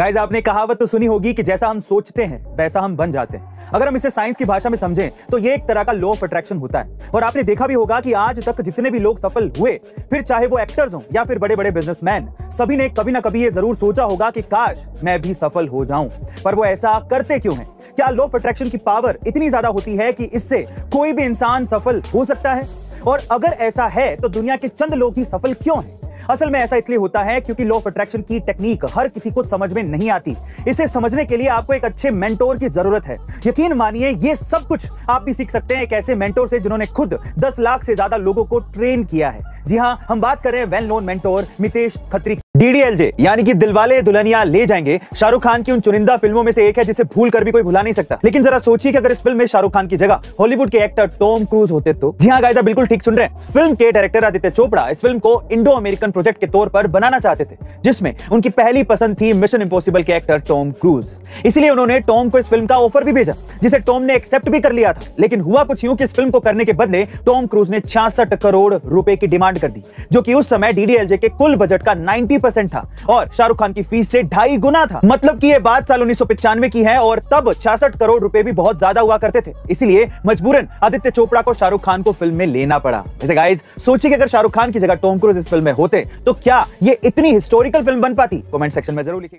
Guys, आपने कहावत तो सुनी होगी कि जैसा हम सोचते हैं वैसा हम बन जाते हैं। अगर हम इसे साइंस की भाषा में समझें तो ये एक तरह का लॉ ऑफ अट्रैक्शन होता है। और आपने देखा भी होगा कि आज तक जितने भी लोग सफल हुए, फिर चाहे वो एक्टर्स हों या फिर बड़े बड़े बिजनेसमैन, सभी ने कभी ना कभी ये जरूर सोचा होगा कि काश मैं भी सफल हो जाऊं। पर वो ऐसा करते क्यों हैं? क्या लॉ ऑफ अट्रैक्शन की पावर इतनी ज्यादा होती है कि इससे कोई भी इंसान सफल हो सकता है? और अगर ऐसा है तो दुनिया के चंद लोग ही सफल क्यों हैं? असल में ऐसा इसलिए होता है क्योंकि लॉ ऑफ अट्रैक्शन की टेक्निक हर किसी को समझ में नहीं आती। इसे समझने के लिए आपको एक अच्छे मेंटोर की जरूरत है। यकीन मानिए, ये सब कुछ आप भी सीख सकते हैं एक ऐसे मेंटोर से जिन्होंने खुद 10 लाख से ज्यादा लोगों को ट्रेन किया है। जी हाँ, हम बात करें well known mentor Mitesh Khatri. DDLJ यानी कि दिलवाले धुलनिया ले जाएंगे शाहरुख खान की उन चुनिंदा फिल्मों में से एक है जिसे भूल कर भी कोई भुला नहीं सकता। लेकिन जरा सोचिए कि अगर इस फिल्म में शाहरुख खान की जगह हॉलीवुड के एक्टर टॉम क्रूज होते तो। जी हाँ गाइस, आप बिल्कुल ठीक सुन रहे हैं। फिल्म के डायरेक्टर आदित्य चोपड़ा इस फिल्म को इंडो अमेरिकन प्रोजेक्ट के तौर पर बनाना चाहते थे, जिसमें उनकी पहली पसंद थी मिशन इम्पॉसिबल के एक्टर टॉम क्रूज। इसलिए उन्होंने टॉम को इस फिल्म का ऑफर भी भेजा, जिसे टॉम ने एक्सेप्ट भी कर लिया था। लेकिन हुआ कुछ यूं कि इस फिल्म को करने के बदले टॉम क्रूज ने 66 करोड़ रुपए की डिमांड कर दी, जो कि उस समय डीडीएलजे के कुल बजट का 90% था और शाहरुख खान की फीस से 2.5 गुना था। मतलब कि ये बात साल 1995 की है और तब 66 करोड़ रुपए भी बहुत ज्यादा हुआ करते थे। इसीलिए मजबूरन आदित्य चोपड़ा को शाहरुख खान को फिल्म में लेना पड़ा। वैसे गाइस, सोचिए कि अगर शाहरुख खान की जगह टॉम क्रूज इस फिल्म में होते तो क्या ये इतनी हिस्टोरिकल फिल्म बन पाती? कमेंट सेक्शन में जरूर लिखिए।